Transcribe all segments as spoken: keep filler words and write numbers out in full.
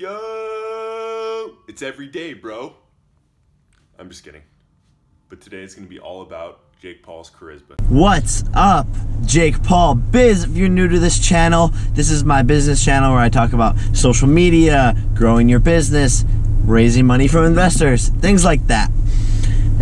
Yo! It's every day, bro. I'm just kidding. But today it's gonna be all about Jake Paul's charisma. What's up, Jake Paul Biz? If you're new to this channel, this is my business channel where I talk about social media, growing your business, raising money from investors, things like that.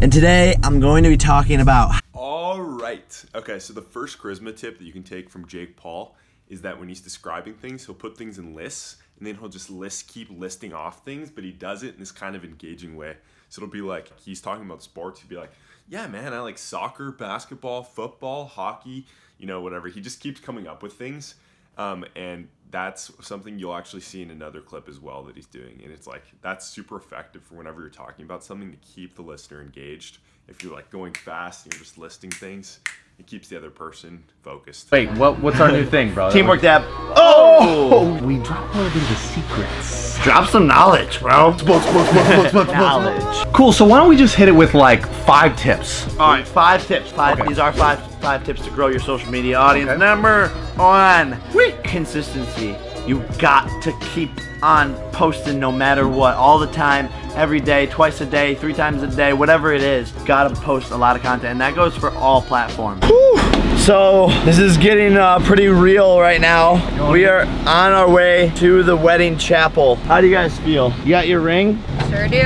And today I'm going to be talking about... All right. Okay, so the first charisma tip that you can take from Jake Paul is that when he's describing things, he'll put things in lists, and then he'll just list, keep listing off things, but he does it in this kind of engaging way. So it'll be like, he's talking about sports, he'll be like, yeah, man, I like soccer, basketball, football, hockey, you know, whatever. He just keeps coming up with things. Um, and that's something you'll actually see in another clip as well that he's doing. And it's like, that's super effective for whenever you're talking about something to keep the listener engaged. If you're like going fast and you're just listing things, it keeps the other person focused. Wait, what? What's our new thing, bro? Teamwork dab. Oh! We dropped one of the secrets. Drop some knowledge, bro. Knowledge. Cool. So why don't we just hit it with like five tips? All right, five tips. Five. Okay. These are five five tips to grow your social media audience. Okay. Number one, consistency. You got to keep on posting no matter what, all the time, every day, twice a day, three times a day, whatever it is. Gotta post a lot of content, and that goes for all platforms. Whew. So this is getting uh, pretty real right now. We are on our way to the wedding chapel. How do you guys feel? You got your ring? Sure do.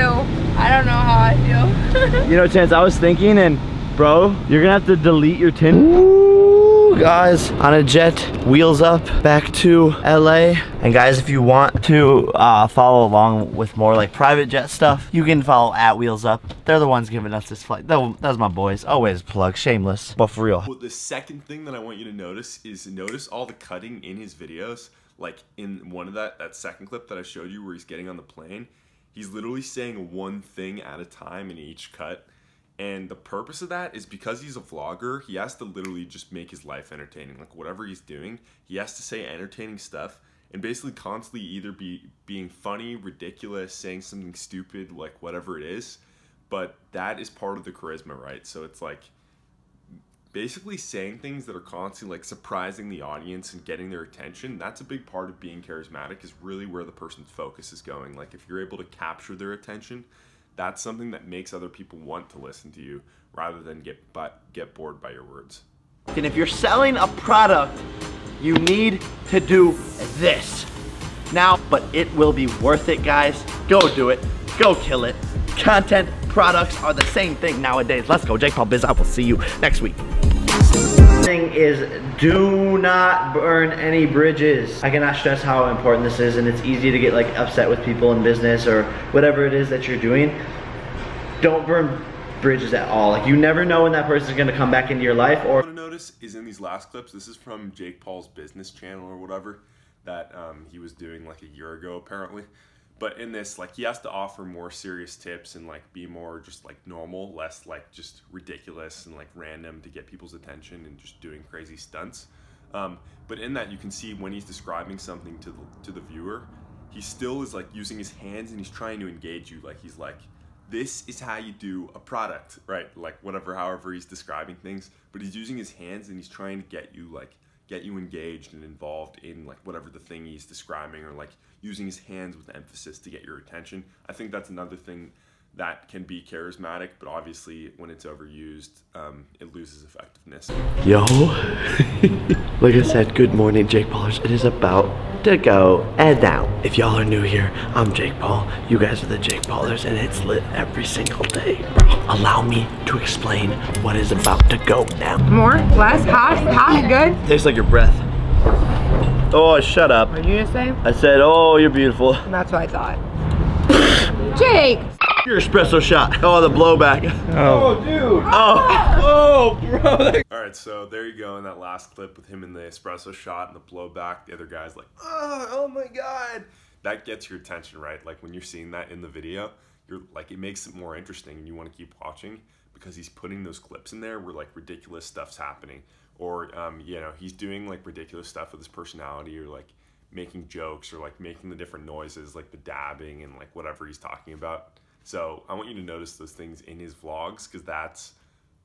I don't know how I feel. You know, Chance, I was thinking, and bro, you're gonna have to delete your Tinder. Guys, on a jet, wheels up, back to L A. And guys, if you want to uh, follow along with more like private jet stuff, you can follow at wheels up. They're the ones giving us this flight. That, that's my boys, always plug, shameless, but for real. Well, the second thing that I want you to notice is notice all the cutting in his videos. Like in one of that, that second clip that I showed you where he's getting on the plane, he's literally saying one thing at a time in each cut. And the purpose of that is because he's a vlogger, he has to literally just make his life entertaining. Like whatever he's doing, he has to say entertaining stuff and basically constantly either be being funny, ridiculous, saying something stupid, like whatever it is. But that is part of the charisma, right? So it's like basically saying things that are constantly like surprising the audience and getting their attention. That's a big part of being charismatic, is really where the person's focus is going. Like if you're able to capture their attention, that's something that makes other people want to listen to you rather than get but get bored by your words. And if you're selling a product, you need to do this now, but it will be worth it, guys. Go do it. Go kill it. Content products are the same thing nowadays. Let's go. Jake Paul Biz. I will see you next week. Thing is, do not burn any bridges. I cannot stress how important this is, and it's easy to get like upset with people in business or whatever it is that you're doing. Don't burn bridges at all. Like you never know when that person is going to come back into your life. Or what I notice is in these last clips, this is from Jake Paul's business channel or whatever that um, he was doing like a year ago apparently. But in this, like he has to offer more serious tips and like be more just like normal, less like just ridiculous and like random to get people's attention and just doing crazy stunts. Um, but in that, you can see when he's describing something to the, to the viewer, he still is like using his hands and he's trying to engage you. Like he's like, this is how you do a product, right? Like whatever, however he's describing things, but he's using his hands and he's trying to get you like get you engaged and involved in like whatever the thing he's describing, or like using his hands with emphasis to get your attention. I think that's another thing that can be charismatic, but obviously when it's overused, um, it loses effectiveness. Yo, like I said, good morning, Jake Paulers. It is about to go and now. If y'all are new here, I'm Jake Paul. You guys are the Jake Paulers, and it's lit every single day. Bro, allow me to explain what is about to go now. More, less, hot, hot, good. Tastes like your breath. Oh, shut up. What did you just say? I said, oh, you're beautiful. And that's what I thought. Jake. Your espresso shot. Oh, the blowback. Oh, oh dude. Oh. Oh, bro. All right, so there you go in that last clip with him in the espresso shot and the blowback. The other guy's like, oh, oh my God. That gets your attention, right? Like when you're seeing that in the video, you're like, it makes it more interesting and you want to keep watching because he's putting those clips in there where like ridiculous stuff's happening, or, um, you know, he's doing like ridiculous stuff with his personality, or like making jokes, or like making the different noises, like the dabbing and like whatever he's talking about. So I want you to notice those things in his vlogs, because that's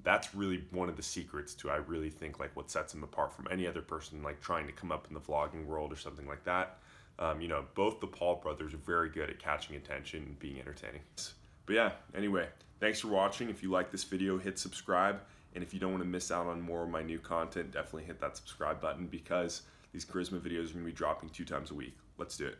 that's really one of the secrets to, I really think, like what sets him apart from any other person like trying to come up in the vlogging world or something like that. um, you know, both the Paul brothers are very good at catching attention and being entertaining. But yeah, anyway, thanks for watching. If you like this video, hit subscribe. And if you don't want to miss out on more of my new content, definitely hit that subscribe button, because these charisma videos are going to be dropping two times a week. Let's do it.